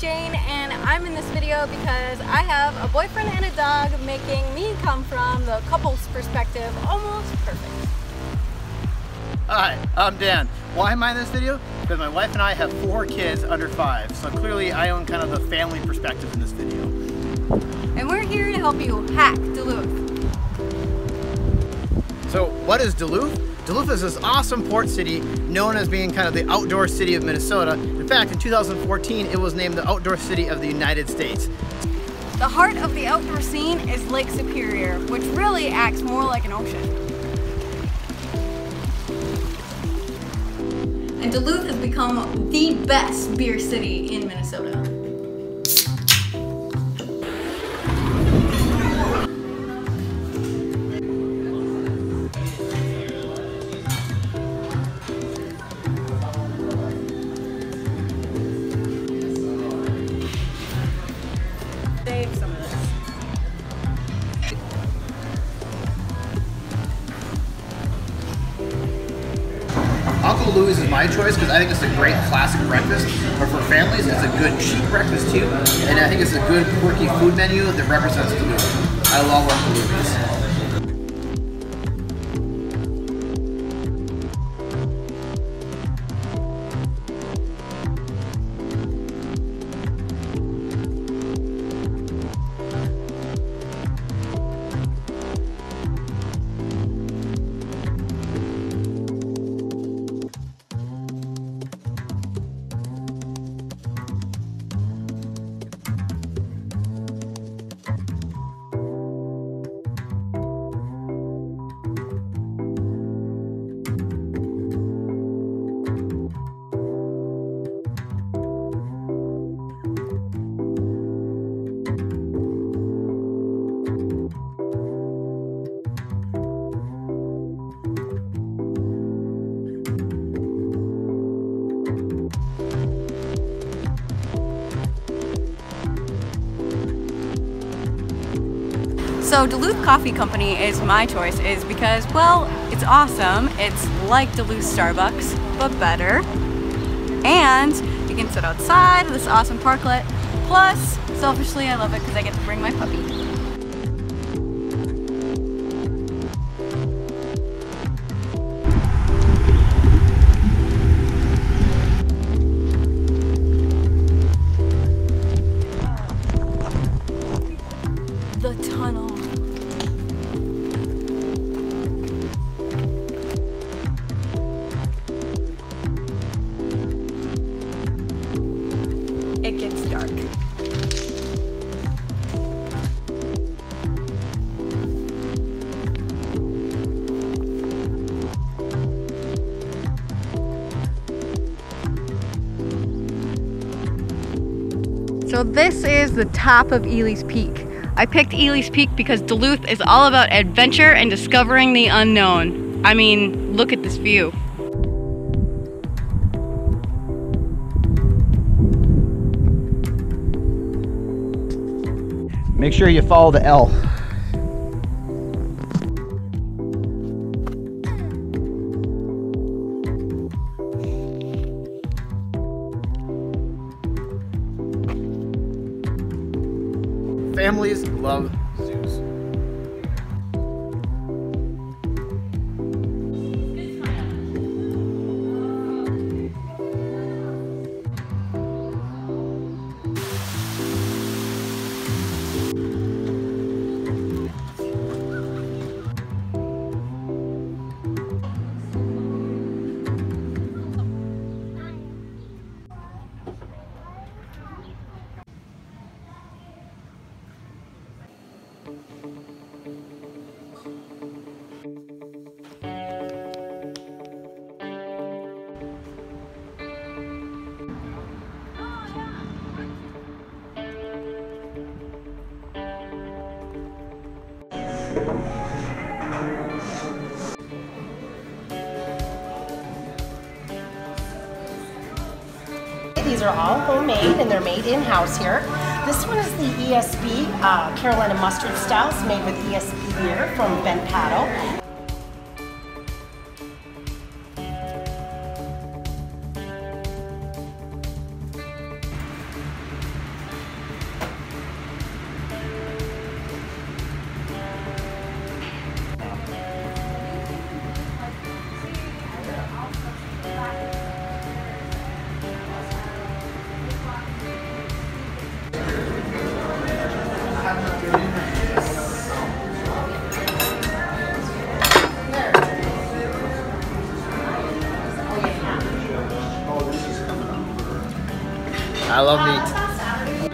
Jane, and I'm in this video because I have a boyfriend and a dog, making me come from the couple's perspective almost perfect. Hi, I'm Dan. Why am I in this video? Because my wife and I have 4 kids under 5, so clearly I own kind of the family perspective in this video. And we're here to help you hack Duluth. So what is Duluth? Duluth is this awesome port city known as being kind of the outdoor city of Minnesota. In fact, in 2014, it was named the outdoor city of the United States. The heart of the outdoor scene is Lake Superior, which really acts more like an ocean. And Duluth has become the best beer city in Minnesota. Uncle Louis is my choice because I think it's a great classic breakfast, but for families it's a good cheap breakfast too, and I think it's a good quirky food menu that represents Duluth. I love Uncle Louis. So Duluth Coffee Company is my choice is because, well, it's awesome. It's like Duluth Starbucks, but better. And you can sit outside in this awesome parklet. Plus, selfishly, I love it because I get to bring my puppy. The tunnel. It gets dark. So this is the top of Ely's Peak. I picked Ely's Peak because Duluth is all about adventure and discovering the unknown. I mean, look at this view. Make sure you follow the L. Families love zoos. These are all homemade and they're made in-house here. This one is the ESB Carolina mustard styles, made with ESB beer from Bent Paddle. I love meat.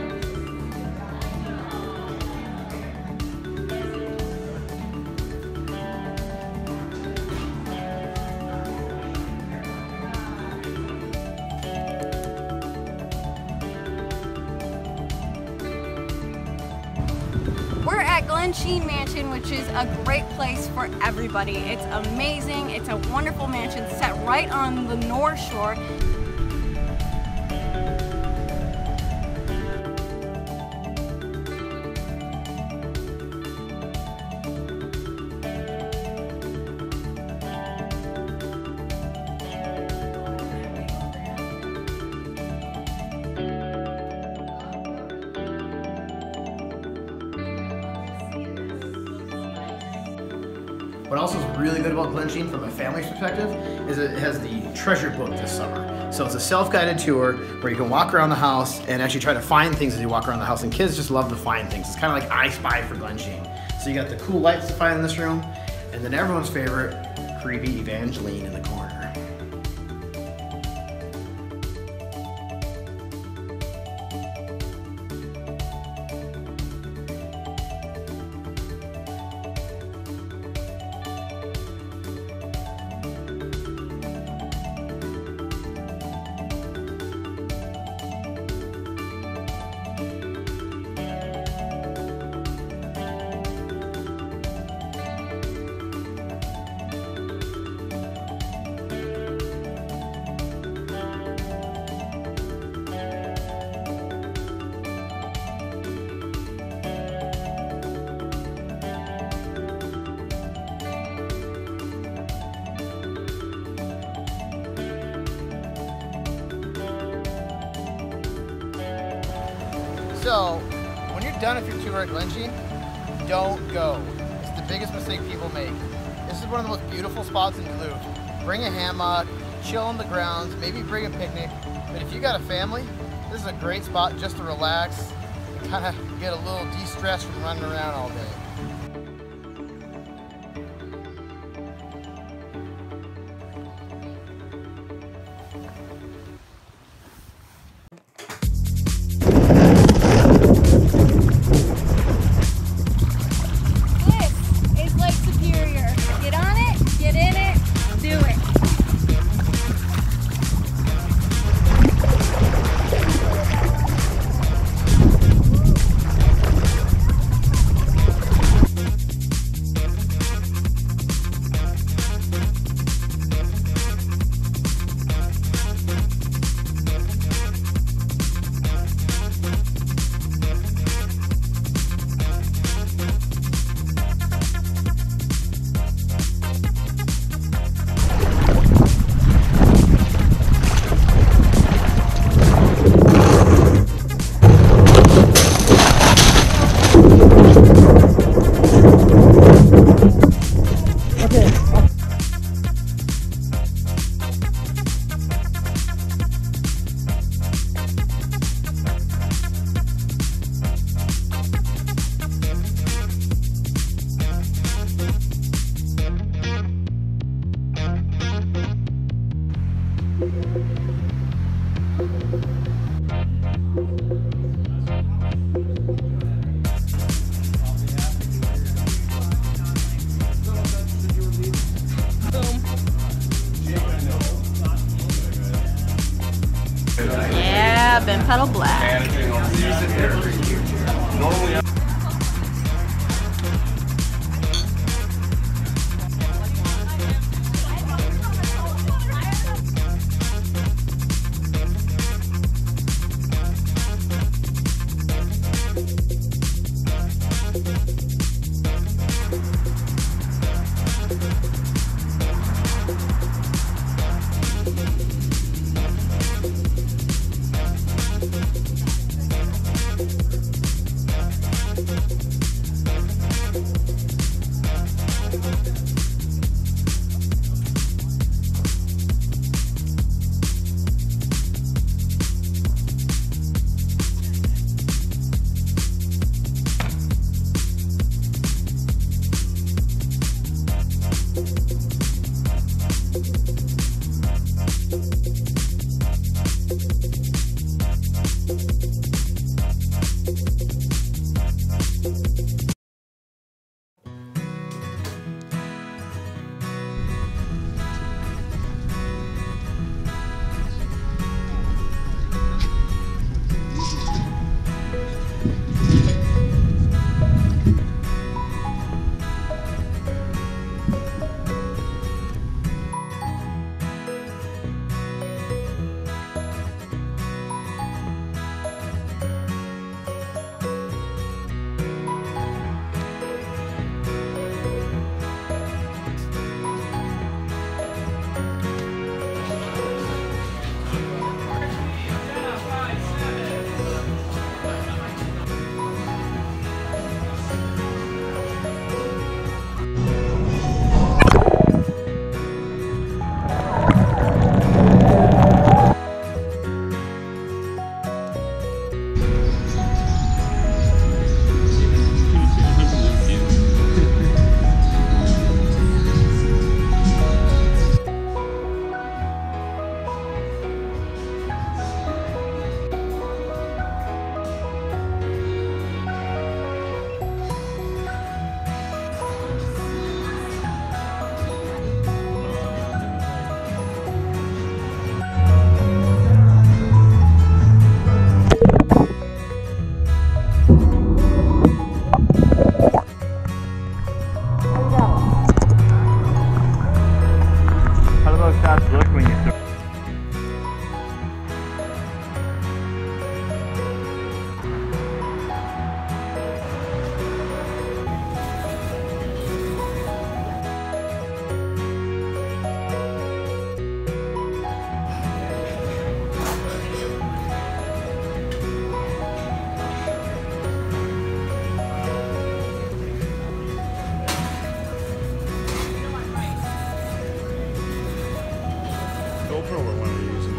We're at Glensheen Mansion, which is a great place for everybody. It's amazing. It's a wonderful mansion set right on the North Shore. What also is really good about Glensheen from a family's perspective is it has the treasure book this summer. So it's a self-guided tour where you can walk around the house and actually try to find things as you walk around the house, and kids just love to find things. It's kind of like I Spy for Glensheen. So you got the cool lights to find in this room, and then everyone's favorite, creepy Evangeline in the corner. So, when you're done with your tour at Glensheen, don't go. It's the biggest mistake people make. This is one of the most beautiful spots in Duluth. Bring a hammock, chill on the grounds, maybe bring a picnic. But if you got a family, this is a great spot just to relax and kind of get a little de-stressed from running around all day. Yeah, Bent Paddle Black. GoPro or one of these.